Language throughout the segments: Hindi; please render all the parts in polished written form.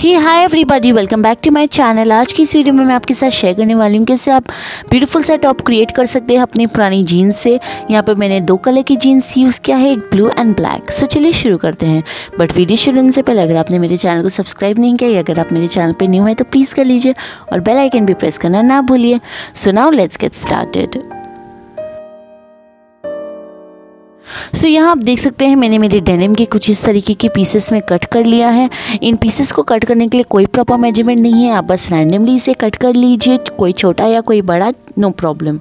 Hi everybody, welcome back to my channel. आज की इस वीडियो में मैं आपके साथ शेयर करने वाली हूँ कैसे आप ब्यूटीफुल सा टॉप क्रिएट कर सकते हैं अपनी पुरानी जीन्स से। यहाँ पे मैंने दो कलर की जीन्स यूज़ किया है, एक ब्लू एंड ब्लैक। सो चलिए शुरू करते हैं। बट वीडियो शुरू करने से पहले अगर आपने मेरे चैनल को सब्सक्राइब नहीं किया या अगर आप मेरे चैनल पर न्यू है तो प्लीज़ कर लीजिए और बेल आइकन भी प्रेस करना ना भूलिए। So now let's get started. So यहाँ आप देख सकते हैं मैंने मेरे डेनिम के कुछ इस तरीके के पीसेस में कट कर लिया है। इन पीसेस को कट करने के लिए कोई प्रॉपर मेजरमेंट नहीं है, आप बस रैंडमली इसे कट कर लीजिए, कोई छोटा या कोई बड़ा, नो प्रॉब्लम।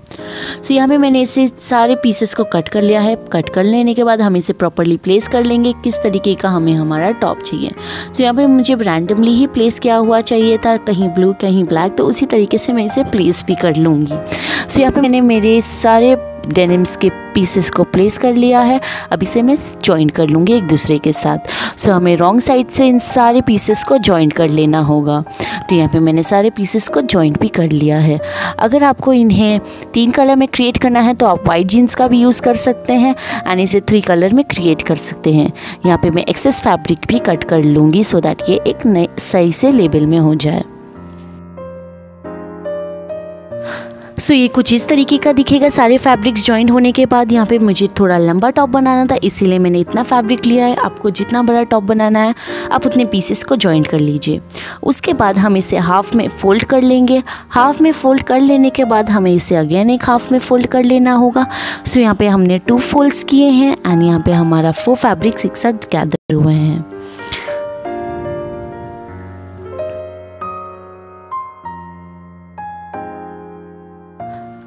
सो यहाँ पे मैंने इसे सारे पीसेस को कट कर लिया है। कट कर लेने के बाद हम इसे प्रॉपरली प्लेस कर लेंगे किस तरीके का हमें हमारा टॉप चाहिए। तो यहाँ पे मुझे रैंडमली ही प्लेस किया हुआ चाहिए था, कहीं ब्लू कहीं ब्लैक, तो उसी तरीके से मैं इसे प्लेस भी कर लूँगी। सो यहाँ पर मैंने मेरे सारे डेनिम्स के पीसेस को प्लेस कर लिया है। अब इसे मैं जॉइन कर लूँगी एक दूसरे के साथ। सो हमें रॉन्ग साइड से इन सारे पीसेस को जॉइन कर लेना होगा। तो यहाँ पे मैंने सारे पीसेस को जॉइन भी कर लिया है। अगर आपको इन्हें तीन कलर में क्रिएट करना है तो आप वाइट जीन्स का भी यूज़ कर सकते हैं एंड इसे थ्री कलर में क्रिएट कर सकते हैं। यहाँ पर मैं एक्सेस फैब्रिक भी कट कर लूँगी सो दैट ये एक नए सही से लेबल में हो जाए। सो ये कुछ इस तरीके का दिखेगा सारे फैब्रिक्स जॉइन होने के बाद। यहाँ पे मुझे थोड़ा लंबा टॉप बनाना था इसीलिए मैंने इतना फैब्रिक लिया है। आपको जितना बड़ा टॉप बनाना है आप उतने पीसेस को जॉइन कर लीजिए। उसके बाद हम इसे हाफ़ में फ़ोल्ड कर लेंगे। हाफ़ में फ़ोल्ड कर लेने के बाद हमें इसे अगेन एक हाफ़ में फ़ोल्ड कर लेना होगा। सो यहाँ पर हमने 2 फोल्ड्स किए हैं एंड यहाँ पर हमारा 4 फैब्रिक्स एक साथ गैदर हुए हैं।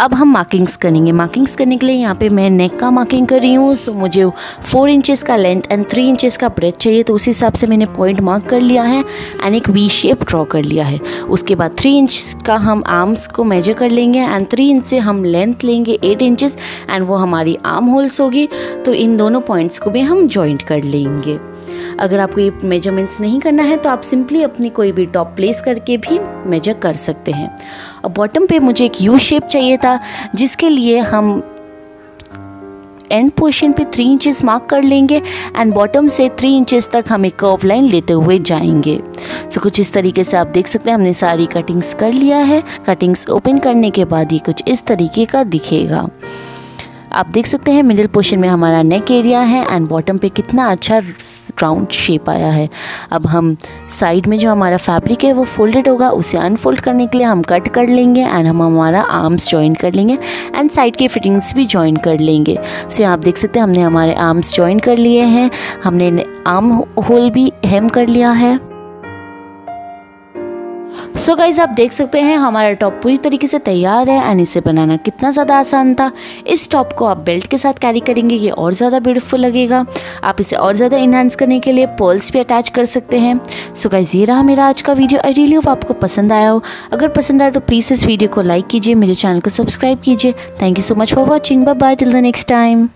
अब हम मार्किंग्स करेंगे। मार्किंग्स करने के लिए यहाँ पे मैं नेक का मार्किंग कर रही हूँ। सो मुझे 4 इंचेस का लेंथ एंड 3 इंचेस का ब्रेथ चाहिए, तो उसी हिसाब से मैंने पॉइंट मार्क कर लिया है एंड एक वी शेप ड्रॉ कर लिया है। उसके बाद 3 इंच का हम आर्म्स को मेजर कर लेंगे एंड 3 इंच से हम लेंथ लेंगे 8 इंचेस एंड वो हमारी आर्म होल्स होगी। तो इन दोनों पॉइंट्स को भी हम जॉइंट कर लेंगे। अगर आपको ये मेजरमेंट्स नहीं करना है तो आप सिंपली अपनी कोई भी टॉप प्लेस करके भी मेजर कर सकते हैं। और बॉटम पे मुझे एक यू शेप चाहिए था जिसके लिए हम एंड पोर्शन पे 3 इंचेस मार्क कर लेंगे एंड बॉटम से 3 इंचेस तक हमें कर्व लाइन लेते हुए जाएंगे। तो कुछ इस तरीके से आप देख सकते हैं हमने सारी कटिंग्स कर लिया है। कटिंग्स ओपन करने के बाद ये कुछ इस तरीके का दिखेगा। आप देख सकते हैं मिडिल पोर्शन में हमारा नेक एरिया है एंड बॉटम पे कितना अच्छा राउंड शेप आया है। अब हम साइड में जो हमारा फैब्रिक है वो फोल्डेड होगा, उसे अनफोल्ड करने के लिए हम कट कर लेंगे एंड हम हमारा आर्म्स जॉइन कर लेंगे एंड साइड के फिटिंग्स भी जॉइन कर लेंगे। सो आप देख सकते हैं हमने हमारे आर्म्स जॉइन कर लिए हैं, हमने आर्म होल भी हेम कर लिया है। सो गाइज आप देख सकते हैं हमारा टॉप पूरी तरीके से तैयार है एंड इसे बनाना कितना ज़्यादा आसान था। इस टॉप को आप बेल्ट के साथ कैरी करेंगे, ये और ज़्यादा ब्यूटीफुल लगेगा। आप इसे और ज़्यादा इन्हांस करने के लिए पर्ल्स भी अटैच कर सकते हैं। सो गाइज ये रहा मेरा आज का वीडियो। आई रियली होप आपको पसंद आया हो। अगर पसंद आया तो प्लीज़ इस वीडियो को लाइक कीजिए, मेरे चैनल को सब्सक्राइब कीजिए। Thank you so much for watching. Bye bye till the next time.